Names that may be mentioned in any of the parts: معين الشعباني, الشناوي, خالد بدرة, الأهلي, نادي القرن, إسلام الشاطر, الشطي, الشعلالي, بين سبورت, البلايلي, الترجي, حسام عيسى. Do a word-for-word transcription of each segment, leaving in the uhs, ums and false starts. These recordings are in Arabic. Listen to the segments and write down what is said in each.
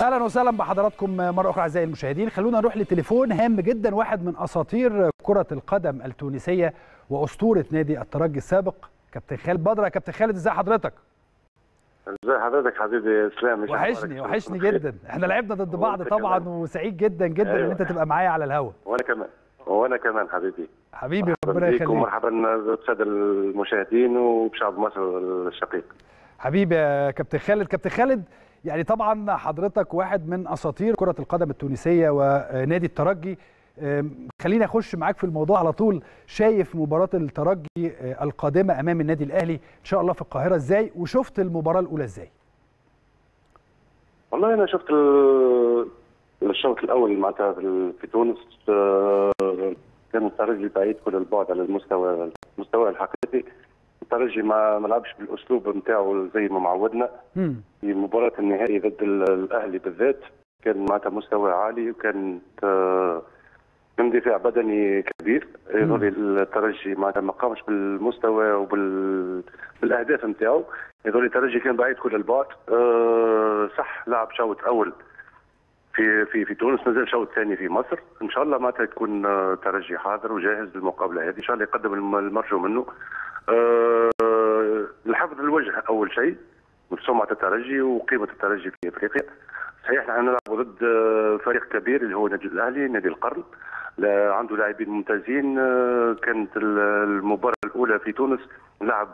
اهلا وسهلا بحضراتكم مره اخرى اعزائي المشاهدين. خلونا نروح لتليفون هام جدا، واحد من اساطير كره القدم التونسيه واسطوره نادي الترجي السابق، كابتن خالد بدرة. كابتن خالد ازي حضرتك؟ ازي حضرتك حبيبي اسلام؟ وحشني وحشني جدا، احنا لعبنا ضد بعض طبعا، وسعيد جدا جدا أيوة. ان انت تبقى معايا على الهواء. وانا كمان وانا كمان حبيبي حبيبي، ربنا يخليك. ومرحبا بالساده المشاهدين وبشعب مصر الشقيق. حبيبي يا كابتن خالد. كابتن خالد، يعني طبعا حضرتك واحد من اساطير كره القدم التونسيه ونادي الترجي. خليني اخش معاك في الموضوع على طول. شايف مباراه الترجي القادمه امام النادي الاهلي ان شاء الله في القاهره ازاي؟ وشفت المباراه الاولى ازاي؟ والله انا شفت الشوط الاول معناتها في تونس، كان الترجي بعيد كل البعد على المستوى المستوى الحقيقي. الترجي ما ملعبش بالاسلوب نتاعو زي ما معودنا في مباراه النهائي ضد الاهلي بالذات، كان معناتها مستوى عالي وكان اندفاع بدني كبير. يظل الترجي معناتها ما قامش بالمستوى وبالاهداف نتاعو. يظل الترجي كان بعيد كل البعد. أه صح، لعب شوط اول في في في تونس، مازال شوط ثاني في مصر. ان شاء الله معناتها تكون الترجي حاضر وجاهز للمقابله هذه، ان شاء الله يقدم المرجو منه. أه الحفظ الوجه اول شيء، وسمعه الترجي وقيمه الترجي في افريقيا. صحيح نحن نلعبوا ضد فريق كبير اللي هو النادي الاهلي، نادي القرن، لا عنده لاعبين ممتازين. كانت المباراه الاولى في تونس لعب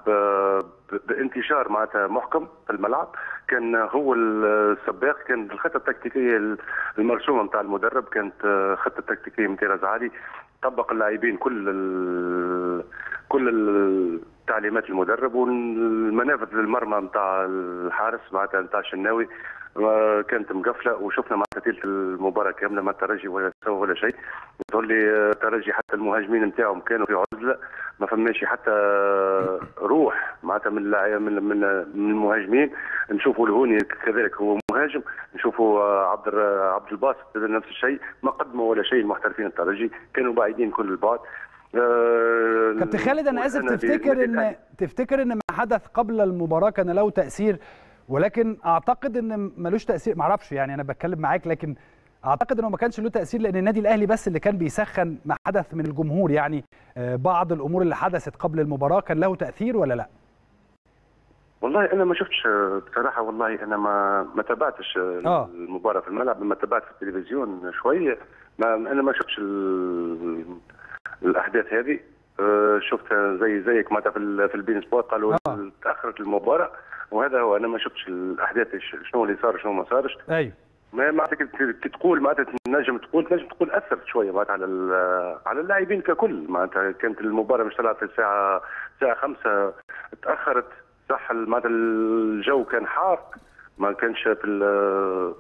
بانتشار معناتها محكم في الملعب، كان هو السباق. كان الخطه التكتيكيه المرسومه نتاع المدرب، كانت خطه تكتيكيه من طراز عالي، طبق اللاعبين كل ال... كل ال... تعليمات المدرب. والمنافذ للمرمى نتاع الحارس معناتها نتاع الشناوي كانت مقفله، وشفنا معناتها تلت المباراه كامله ما الترجي ولا سوى ولا شيء. تقول لي الترجي حتى المهاجمين نتاعهم كانوا في عزله، ما فماش حتى روح معناتها من من من المهاجمين. نشوفوا الهوني كذلك هو مهاجم، نشوفوا عبد عبد الباسط نفس الشيء، ما قدموا ولا شيء. المحترفين الترجي كانوا بعيدين كل البعد. كابتن خالد انا اسف، تفتكر ان تفتكر ان ما حدث قبل المباراه كان له تاثير، ولكن اعتقد ان ملوش تاثير، معرفش يعني انا بتكلم معاك، لكن اعتقد انه ما كانش له تاثير لان النادي الاهلي بس اللي كان بيسخن ما حدث من الجمهور. يعني بعض الامور اللي حدثت قبل المباراه كان له تاثير ولا لا؟ والله انا ما شفتش بصراحه، والله انا ما ما تابعتش آه. المباراه في الملعب، لما تابعت في التلفزيون شويه ما انا ما شفتش ال... الاحداث هذه. أه شفتها زي زيك معناتها في البين سبورت، قالوا آه. تاخرت المباراه وهذا هو. انا ما شفتش الاحداث شنو اللي صار شنو ما صارش. ايوه ما معناتها كي تقول معناتها تنجم تقول تنجم تقول اثرت شويه معناتها على على اللاعبين ككل. معناتها كانت المباراه مش طلعت الساعه الساعه خمسة، تاخرت صح معناتها، الجو كان حار، ما كانش في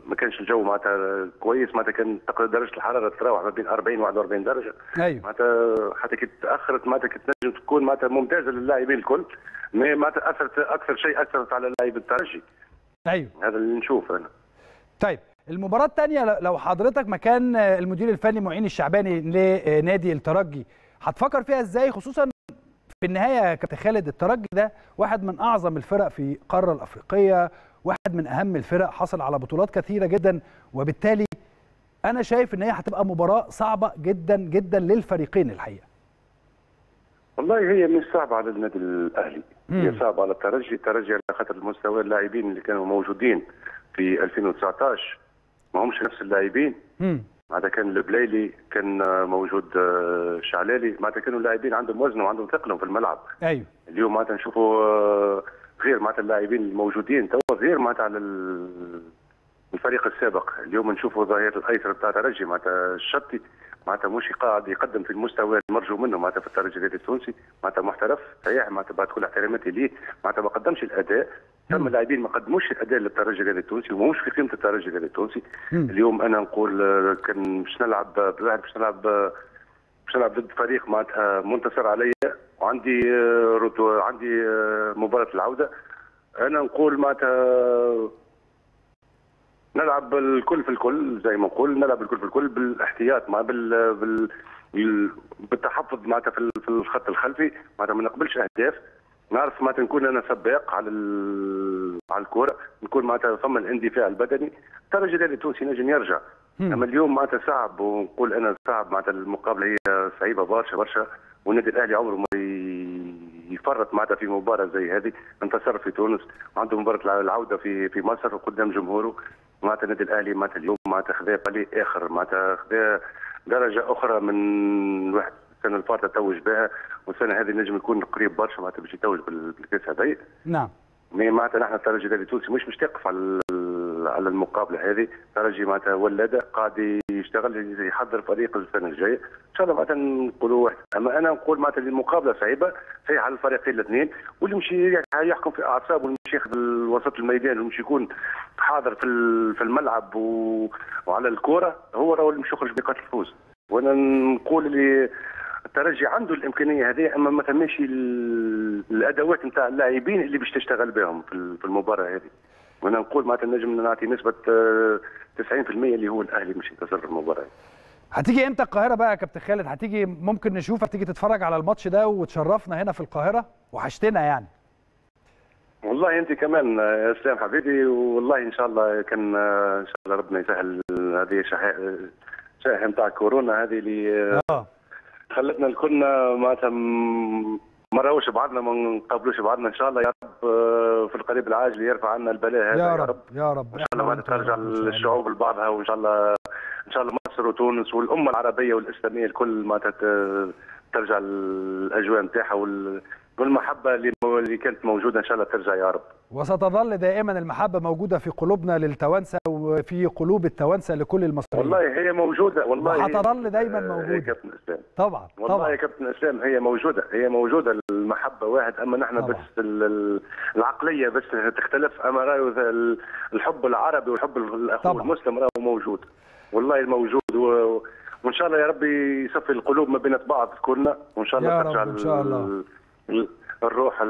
ما كانش الجو معناتها كويس، معناتها كان تقريبا درجه الحراره تتراوح ما بين أربعين وواحد وأربعين درجه. ايوه معناتها حتى كي تاخرت معناتها كي تنجم تكون معناتها ممتازه للاعبين الكل، معناتها اثرت اكثر شيء اثرت على اللاعب الترجي. ايوه هذا اللي نشوفه انا. طيب المباراه الثانيه لو حضرتك مكان المدير الفني معين الشعباني لنادي الترجي، هتفكر فيها ازاي؟ خصوصا في النهايه يا كابتن خالد الترجي ده واحد من اعظم الفرق في القاره الافريقيه، واحد من اهم الفرق، حصل على بطولات كثيره جدا، وبالتالي انا شايف ان هي هتبقى مباراه صعبه جدا جدا للفريقين الحقيقه. والله هي مش صعبه على النادي الاهلي، هي صعبه على الترجي. الترجي على خاطر مستوى اللاعبين اللي كانوا موجودين في ألفين وتسعطاش ما همش نفس اللاعبين. معناتها كان البلايلي كان موجود، الشعلالي، معناتها كانوا اللاعبين عندهم وزن وعندهم ثقلهم في الملعب. ايوه اليوم معناتها نشوفوا غير معناتها اللاعبين الموجودين توا، غير معناتها على الفريق السابق. اليوم نشوفوا ظاهره الايسر بتاع الترجي معناتها الشطي، معناتها مش قاعد يقدم في المستوى المرجو منه معناتها في الترجي الرياضي التونسي. معناتها محترف صحيح، معناتها بعد كل احتراماتي ليه، معناتها ما قدمش الاداء. ثم اللاعبين ما قدموش الاداء للترجي الرياضي التونسي وماهوش في قيمه الترجي الرياضي التونسي. اليوم انا نقول كان باش نلعب باش نلعب باش نلعب ضد فريق معناتها منتصر عليا، وعندي رتو عندي مباراه العوده. انا نقول معناتها نلعب الكل في الكل، زي ما نقول نلعب الكل في الكل بالاحتياط، مع بال, بال... بالتحفظ معناتها في الخط الخلفي. معناتها ما نقبلش اهداف، نعرف معناتها نكون انا سباق على ال... على الكوره، نكون معناتها فما الاندفاع البدني. الترجي الهلال التونسي نجم يرجع، اما اليوم معناتها صعب، ونقول انا صعب معناتها المقابله هي صعيبه برشا برشا، والنادي الاهلي عمره ما يفرط معناتها في مباراه زي هذه. انتصر في تونس وعنده مباراه العوده في في مصر وقدام جمهوره. معناتها النادي الاهلي معناتها اليوم معناتها خذا قليل اخر، معناتها خذا درجه اخرى من واحد السنه اللي فاتت توج بها، والسنه هذه نجم يكون قريب برشا معناتها باش يتوج بالكاس هذايا. نعم. مي معناتها نحن الترجي التونسي مش مش تقف على على المقابله هذه، الترجي معناتها ولاده قاعد يشتغل يحضر فريق السنه الجايه، ان شاء الله معناتها نقولوا واحد، اما انا نقول معناتها المقابله صعيبه، صحيح على الفريقين الاثنين، واللي مش يحكم في اعصابه، واللي مش ياخذ وسط الميدان، واللي مش يكون حاضر في في الملعب و... وعلى الكوره، هو راهو اللي مش يخرج بنقاط الفوز. وانا نقول اللي الترجي عنده الامكانيه هذه، اما ما ثماش الادوات نتاع اللاعبين اللي باش تشتغل بهم في المباراه هذه. وانا نقول معناتها نجم نعطي نسبه تسعين بالمئة اللي هو الاهلي مش ينتصر في المباراه. هتيجي امتى القاهره بقى يا كابتن خالد؟ هتيجي ممكن نشوفك تيجي تتفرج على الماتش ده وتشرفنا هنا في القاهره، وحشتنا يعني. والله انت كمان يا اسلام حبيبي، والله ان شاء الله كان ان شاء الله ربنا يسهل هذه الشائحه نتاع كورونا هذه اللي اه خلتنا الكل معناتها ما راهوش بعضنا، ما نقابلوش بعضنا، ان شاء الله يا رب في القريب العاجل يرفع عنا البلاء هذا يا رب يا رب. ان شاء الله بعد ترجع الشعوب لبعضها، وان شاء الله ان شاء الله مصر وتونس والامه العربيه والاسلاميه الكل ما ترجع الاجواء نتاعها والمحبه اللي كانت موجوده، ان شاء الله ترجع يا رب. وستظل دائما المحبه موجوده في قلوبنا للتوانسه، وفي قلوب التوانسه لكل المصريين. والله هي موجوده، والله هتظل دايما موجوده يا كابتن اسلام. طبعا والله يا كابتن اسلام هي موجوده، هي موجوده المحبه واحد، اما نحن طبعا. بس العقليه بس تختلف، اما راهو الحب العربي والحب الاخوه المسلم راهو موجود، والله موجود. وان شاء الله يا ربي يصفي القلوب ما بين بعض كلنا، وان شاء الله ترجع ان شاء الله الروح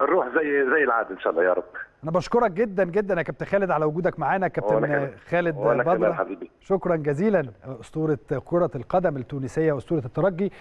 الروح زي زي العاده ان شاء الله يا رب. انا بشكرك جدا جدا يا كابتن خالد على وجودك معانا. كابتن خالد بدرة، شكرا جزيلا، اسطوره كره القدم التونسيه واسطوره الترجي.